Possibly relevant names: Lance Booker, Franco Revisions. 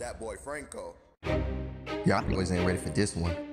That boy Franco. Y'all boys ain't ready for this one.